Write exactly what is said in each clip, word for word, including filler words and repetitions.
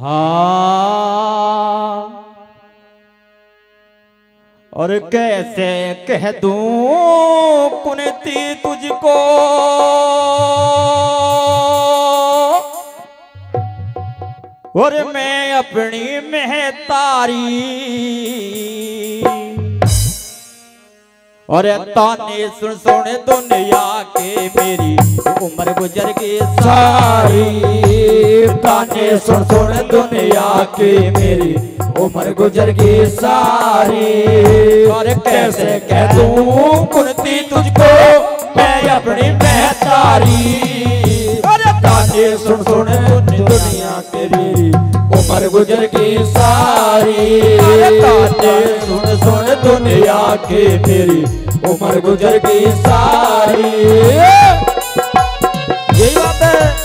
हाँ, और कैसे कह दूं कुनती तुझको, और मैं अपनी महतारी और ताने सुन सुन दुनिया के मेरी उम्र गुजर गई सारी, ताने सुन सुन दुनिया के मेरी उम्र गुजर गई सारी। और कैसे कह दूं कुनती तुझको मैं अपनी महतारी, सुन सुन दुनिया तेरी उम्र गुजर गई सारी, सुन सुन दुनिया के तेरी उम्र गुजर गई सारी। यही बात है।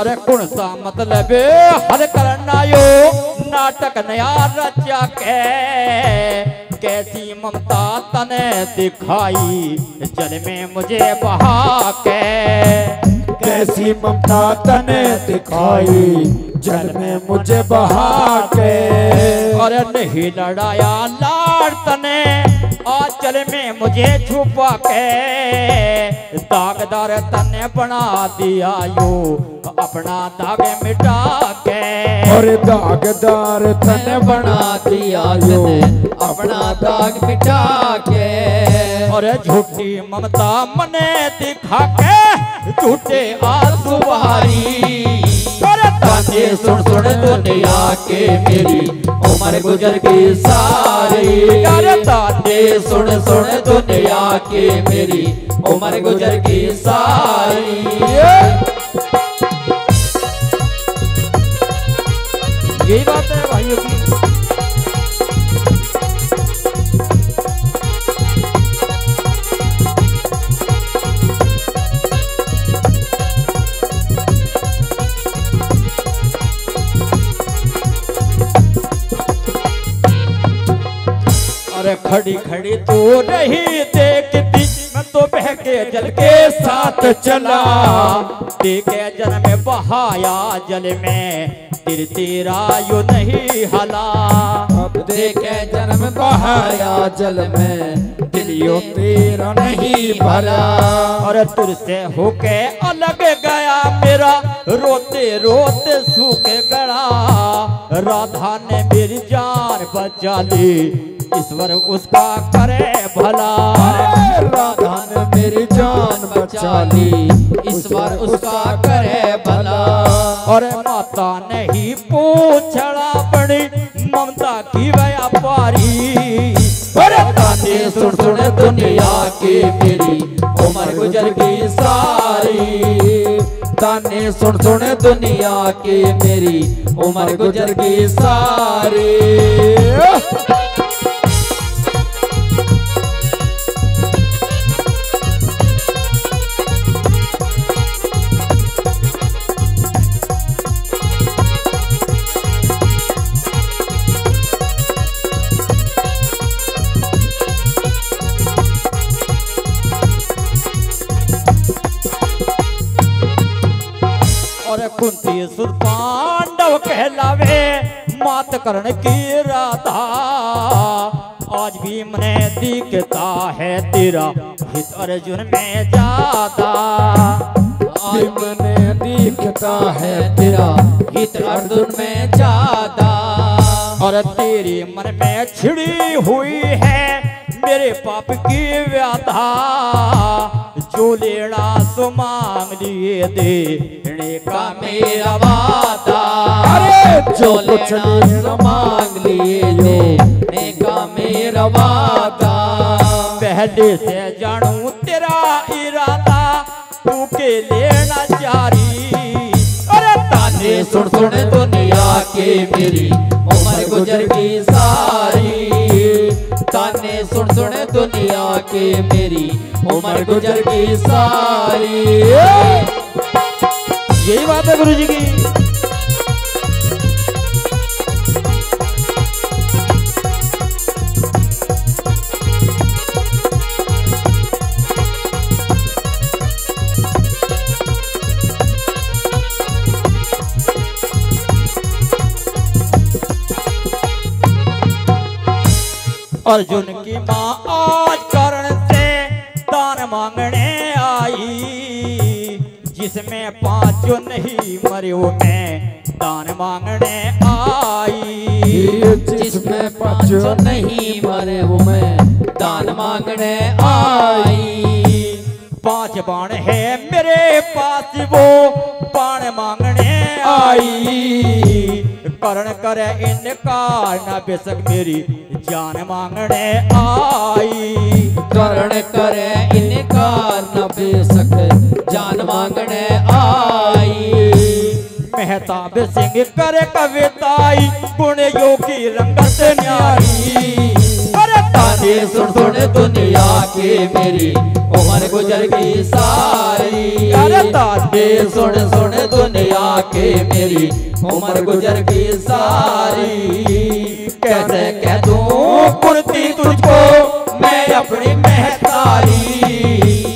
अरे कौन सा मतलब हर करना यो नाटक नया रचा के, कैसी ममता तने दिखाई जल में मुझे बहा के, कैसी ममता तने दिखाई जल में मुझे बहा के। अरे नहीं लड़ाया लाड़ तने आंचल में मुझे छुपा के, दागदार तने बना दिया यो अपना दाग मिटा के, और दागदार तने बना दिया यो अपना दाग मिटा के। और झूठी ममता मने दिखा के झूठे आंसू बहारी, ताने सुन सुन दुनिया के मेरी उम्र गुजर गई सारी, ताने सुन सुन दुनिया के मेरी उम्र गुजर गई सारी। यही बात है भाइयों की। अरे खड़ी खड़ी तो रही देखती मैं तो बहके जल के साथ चला, देखे जल में बहाया जल में तिर तेरा यो नहीं हला, देखे जल में बहाया जल में दिल यो तेरा नहीं भला। और तुरसे होके अलग गया मेरा रोते रोते सूख गड़ा, राधा ने मेरी जान बचा ली ईश्वर उसका करे भला, राधा ने मेरी जान बचा ली ईश्वर उसका करे भला। और माता ने ही पूछड़ा पड़ी ममता की व्यापारी, ताने सुन सुन दुनिया की मेरी उम्र गुजर गई सारी, ताने सुन सुन दुनिया की मेरी उम्र गुजर गई सारी। कुंती सुर पांडव कहलावे मात कर्ण की राधा, आज भी मने दिखता है तेरा हित अर्जुन में जाता, आज मने दिखता है तेरा हित अर्जुन में जाता। और तेरे मन में छिड़ी हुई है मेरे पाप की व्याधा, जो लेना सो मांग लिए देने का मेरा वादा, अरे जो लेना सो मांग लिए देने का मेरा वादा। पहले से जानू तेरा इरादा तू के लेना जारी, अरे ताने सुन सुन दुनिया के मेरी उम्र गुजर गई सारी, ताने सुन सुन दुनिया के मेरी उम्र गुजर गई सारी। यही बात है गुरु जी की। अर्जुन की माँ आज कर्ण से दान मांगने आई, जिसमें पांचों नहीं मरियो में दान मांगने आई, जिसमें पांचों नहीं मरियो में दान मांगने आई। पांच बाण है मेरे पास वो बाण मांगने आई, कर्ण करे इनका न बेशक मेरी जान मांगने आई, कर्ण करे इनकार न बेशक जान मांगने आई। मेहताब सिंह करे कविताई गुण योगी रंगत न्यारी, अरे ताने सुन सुन दुनिया की मेरी उम्र गुजर गई सारी, अरे ताने सुन सुन दुनिया की मेरी उम्र गुजर गई सारी। कैसे कह दूं कुर्ती तुझको मैं अपनी महतारी,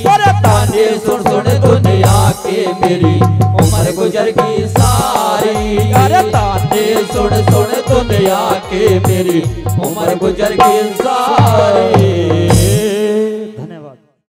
पर ताने सुन सुन दुनिया के मेरी उम्र गुजर गई सारी, अरे ताने सुन सुन दुनिया के मेरी उम्र गुजर गई सारी।